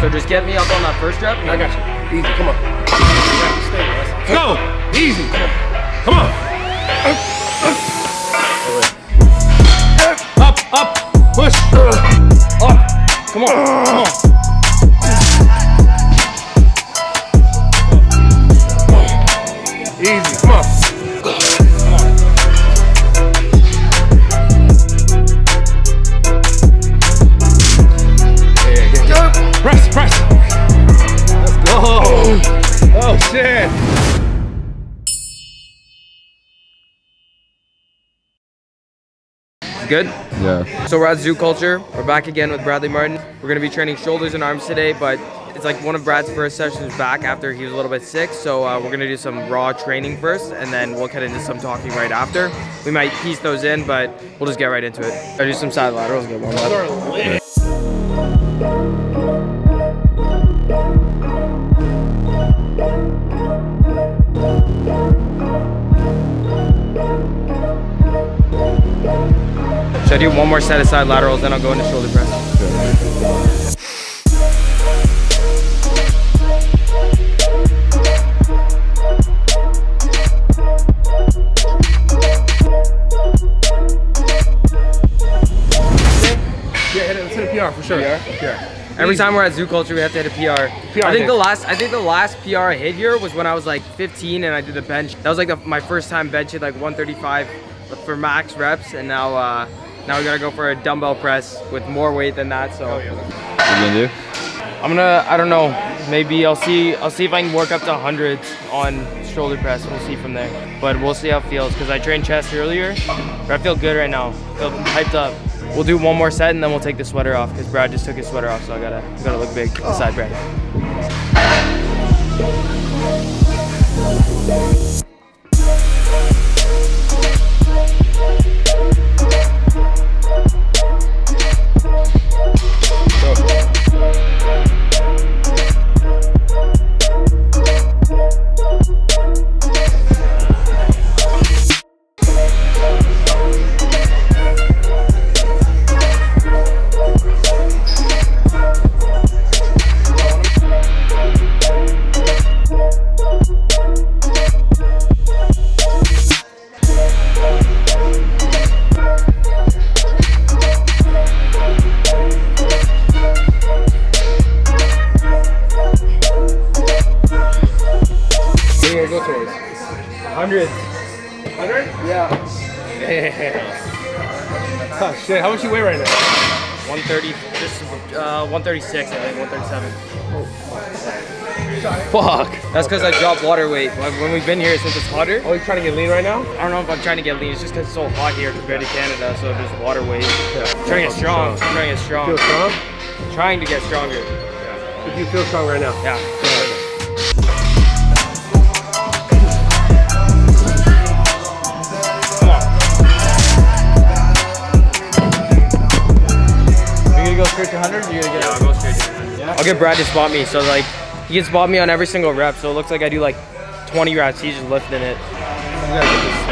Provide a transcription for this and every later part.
So just get me up on that first rep. I got you. Easy, come on. Go! Easy. Come on. Up, up, push. Up. Come on. Come on. Easy, come on. Come on. Yeah, get up. Press, press. Let's go. Oh shit. Good? Yeah. So we're at Zoo Culture. We're back again with Bradley Martyn. We're gonna be training shoulders and arms today, but it's like one of Brad's first sessions back after he was a little bit sick. So we're gonna do some raw training first, and then we'll cut into some talking right after. We might piece those in, but we'll just get right into it. I'll do some side laterals and get warmed up. Yeah. So I do one more set of side laterals, then I'll go into shoulder press. Yeah, hit a PR for sure. PR. Every time we're at Zoo Culture, we have to hit a PR. I think the last PR I hit here was when I was like 15 and I did the bench. That was like my first time bench hit like 135 for max reps, and now now we gotta go for a dumbbell press with more weight than that. So what you gonna do? I don't know. Maybe I'll see if I can work up to hundreds on shoulder press. We'll see from there. But we'll see how it feels because I trained chest earlier. But I feel good right now. Feel hyped up. We'll do one more set and then we'll take the sweater off because Brad just took his sweater off. So I gotta look big beside Brad. How much you weigh right now? 130, just 136, I think, 137. Oh. Fuck. That's because I dropped water weight. When we've been here since it's hotter. Oh, you're trying to get lean right now? I don't know if I'm trying to get lean. It's just because it's so hot here compared to Canada, so just water weight. Yeah. Trying to get strong. Trying to get strong. Feel strong? Trying to get stronger. Yeah. Do you feel strong right now? Yeah. To 100, you're gonna get I'll go straight to 100. Yeah. I'll get Brad to spot me, so like he can spot me on every single rep, so it looks like I do like 20 reps, he's just lifting it. You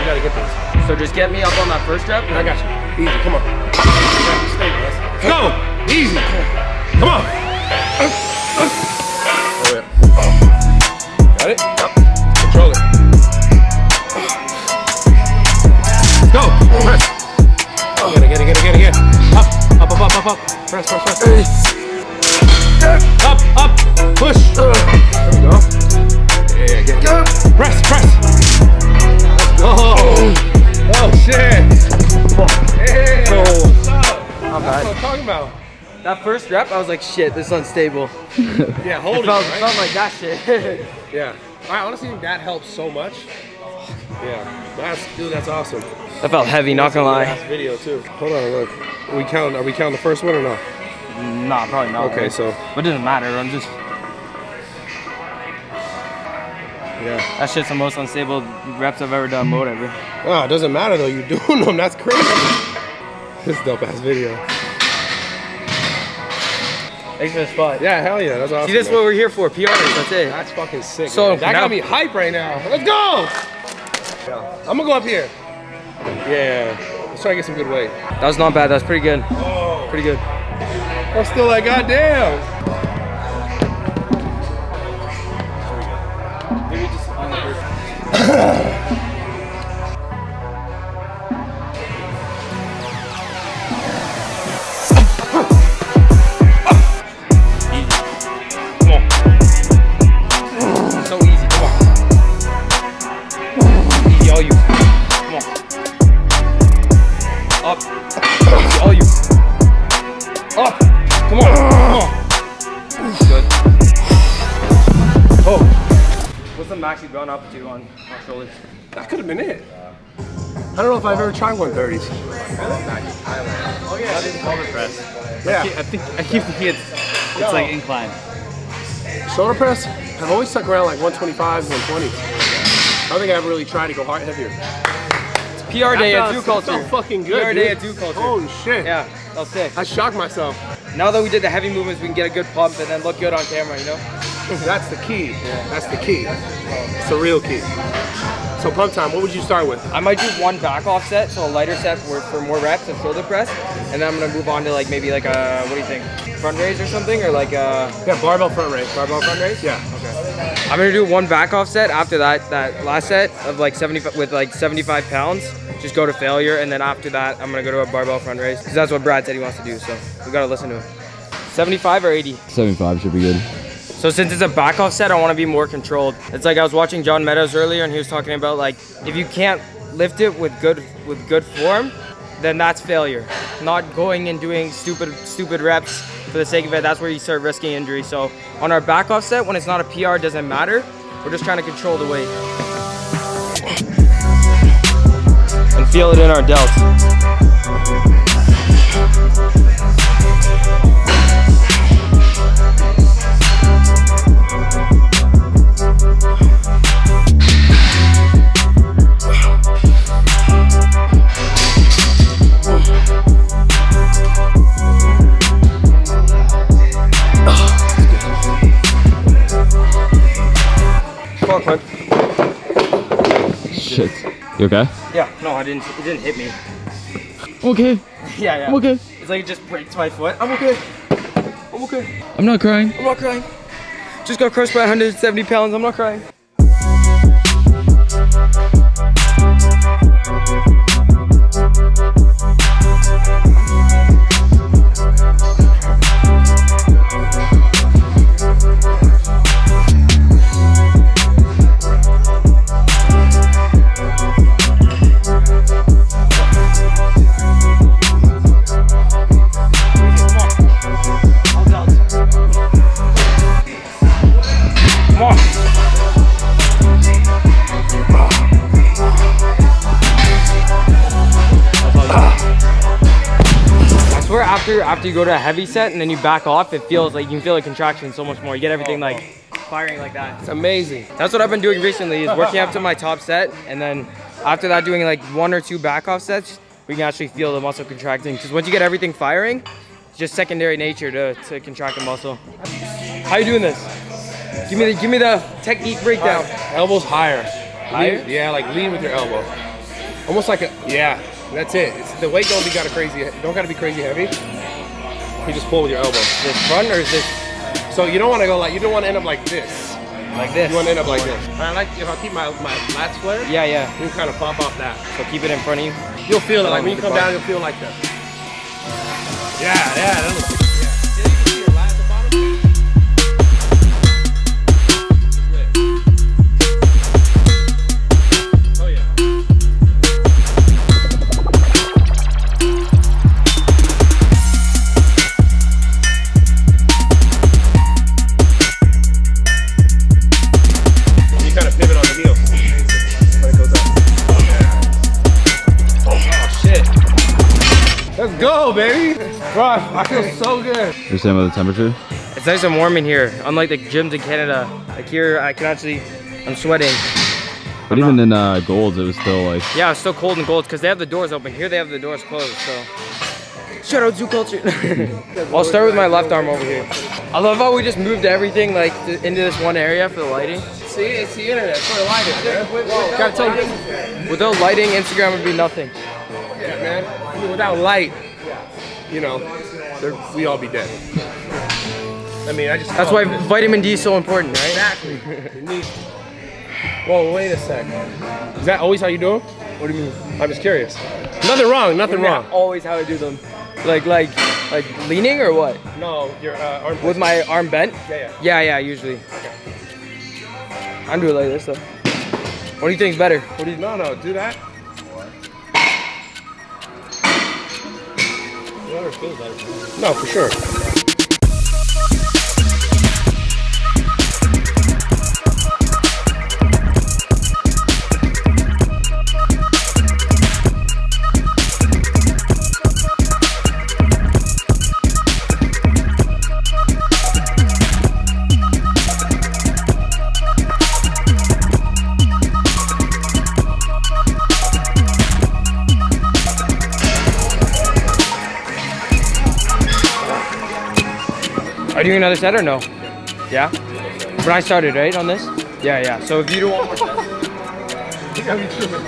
gotta get this. So just get me up on that first rep. I got you. Easy, come on. Go! Easy! Come on! Got it? Control it. Go! Get it. Up. Press. Up, push. There we go. Yeah, get it. Press. Let's go. Oh shit. Yeah. Not bad. That's what I'm talking about. That first rep, I was like, shit, this is unstable. Yeah, hold it. Felt like that shit. Yeah. I honestly think that helps so much. Yeah. Dude, that's awesome. That felt heavy, not gonna lie. Last video too. Hold on, look. Are we counting the first one or not? Nah, probably not. Okay, so. But it doesn't matter, I'm just. Yeah. That shit's the most unstable reps I've ever done, mode ever. Ah, it doesn't matter though, you're doing them, that's crazy. This dope ass video. Thanks for the spot. Yeah, hell yeah, that's awesome. See, that's what we're here for, PRs, that's it. That's fucking sick. So man. That got me hype right now. Let's go! Yeah. I'm gonna go up here. Yeah. Let's try to get some good weight. That was not bad. That was pretty good. Whoa. Pretty good. I'm still like, goddamn. Actually gone up to on my shoulders. That could have been it. I don't know if I've ever tried 130s. Oh yeah, I didn't shoulder press. Yeah. I keep thinking it's like incline. Shoulder press? I've always stuck around like 125, 120. I don't think I've really tried to go hard heavier. It's PR day at Zoo Culture. That felt fucking good. PR day at Zoo Culture. Holy shit. Yeah, that was sick. I shocked myself. Now that we did the heavy movements, we can get a good pump and then look good on camera, you know? That's the key. Yeah. That's the key. It's the real key. So pump time, what would you start with? I might do one back off set, so a lighter set for more reps of shoulder press, and then I'm gonna move on to like maybe like a, what do you think? Front raise or something, or like a... Yeah, barbell front raise. Barbell front raise? Yeah. Okay. I'm gonna do one back off set after that last set of like 75 pounds. Just go to failure, and then after that, I'm gonna go to a barbell front raise, because that's what Brad said he wants to do, so we gotta listen to him. 75 or 80? 75 should be good. So since it's a back off set, I want to be more controlled. It's like I was watching John Meadows earlier and he was talking about like, if you can't lift it with good form, then that's failure. Not going and doing stupid reps for the sake of it, that's where you start risking injury. So on our back off set, when it's not a PR, it doesn't matter. We're just trying to control the weight. And feel it in our delts. Shit. You okay? Yeah. No, it didn't hit me. I'm okay. Yeah, yeah. I'm okay. It's like it just breaks my foot. I'm okay. I'm okay. I'm not crying. I'm not crying. Just got crushed by 170 pounds. I'm not crying. After you go to a heavy set and then you back off, it feels like you can feel the contraction so much more. You get everything like firing like that. It's amazing. That's what I've been doing recently, is working up to my top set, and then after that doing like one or two back off sets, we can actually feel the muscle contracting. Because once you get everything firing, it's just secondary nature to contract the muscle. How you doing this? Give me the technique breakdown. Elbows higher. Higher? Yeah, like lean with your elbow. Almost like a, yeah. That's it. It's, the weight don't be gotta be crazy heavy. You just pull with your elbow. This front or is this? So you don't want to go like, you don't want to end up like this. Like this. You want to end up like this. And I like, if I keep my lats flared. Yeah, yeah. You can kind of pop off that. So keep it in front of you. You'll feel it. Like when you come down, you'll feel like that. Yeah, yeah. That looks good. Go, baby! Bro, I feel so good. You're saying about the temperature? It's nice and warm in here. Unlike the gyms in Canada, like here, I can actually, I'm sweating. But even in Gold's, it was still like... Yeah, it's still cold in Gold's because they have the doors open. Here they have the doors closed, so... Shout out Zoo Culture! I'll start with my left arm over here. I love how we just moved everything like into this one area for the lighting. See, it's the internet for the lighting, man. Gotta tell you, without lighting, Instagram would be nothing. Yeah, man. Without light, you know, we all be dead. I mean, that's why vitamin D is so important, right? Exactly. Whoa, wait a sec. Is that always how you do them? What do you mean? I'm just curious. Nothing wrong, nothing wrong. Always how I do them. Like leaning or what? No, your arm bent. With my arm bent? Yeah, yeah. Yeah, yeah, usually. Okay. I'm doing it like this though. What do you think is better? What do you, no, do that. You never feel better. No, for sure. Are you doing another set or no? Yeah. Yeah? When I started, right, on this? Yeah, yeah. So if you do one more set, you gotta be tripping.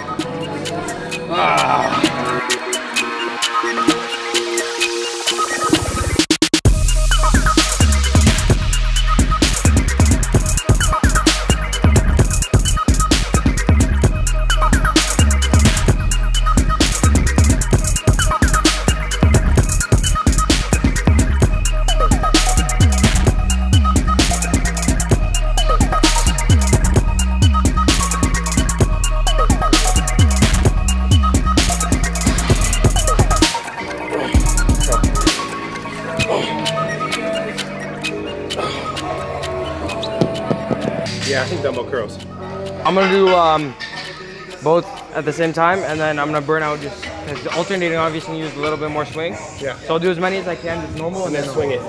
Yeah, I think dumbbell curls. I'm gonna do both at the same time, and then I'm gonna burn out just because alternating obviously needs a little bit more swing. Yeah. So I'll do as many as I can, just normal, and then swing it.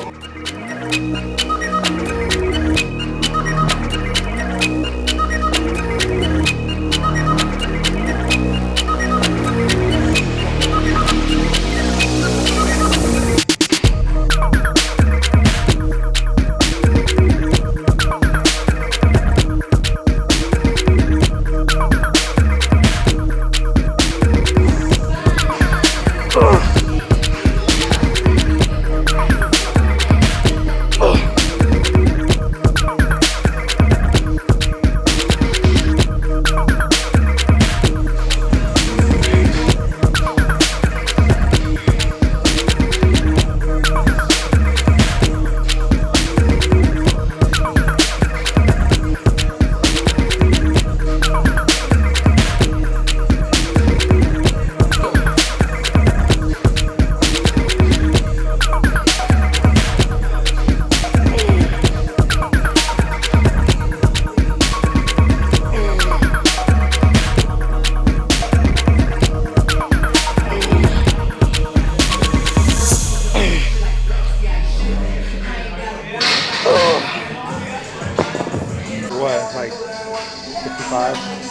What, like 55?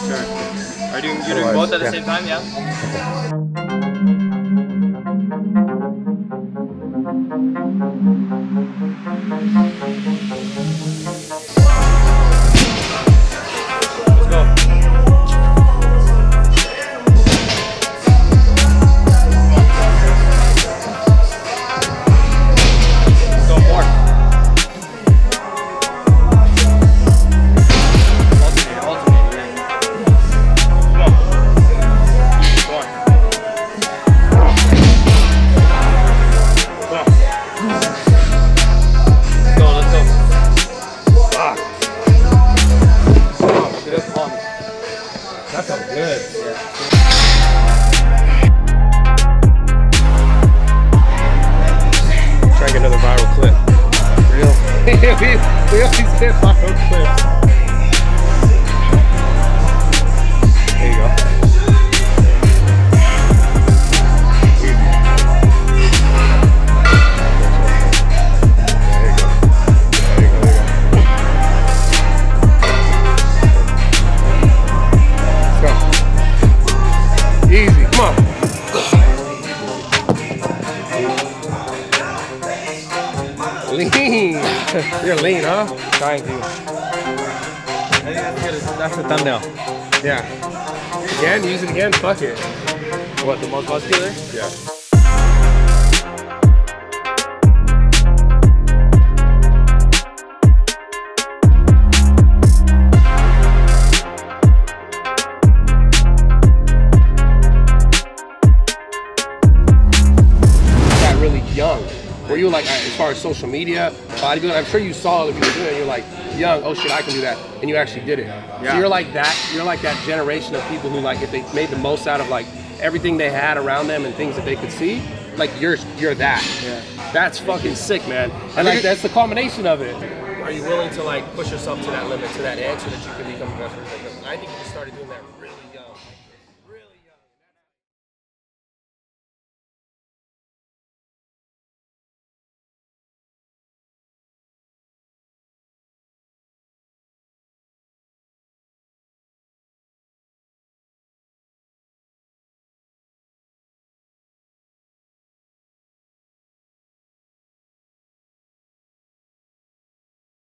Sure. Are you doing both at the same time? Yeah. Let's go. Let's go more. That felt good. Yeah. Try and get another viral clip. Real. we always get viral clips. There you go. Lean. You're lean, huh? Trying to. That's the thumbnail. Yeah. Again, use it again. Fuck it. What, the most muscular? Yeah. Were you like, as far as social media, bodybuilding, I'm sure you saw other people do it and you're like, young, oh shit, I can do that, and you actually did it. Yeah. So you're like that generation of people who like, if they made the most out of like everything they had around them and things that they could see, like you're that. Yeah. That's fucking sick, man. And like, that's the culmination of it. Are you willing to like push yourself to that limit, to that edge, so that you can become a veteran? I think you just started doing that.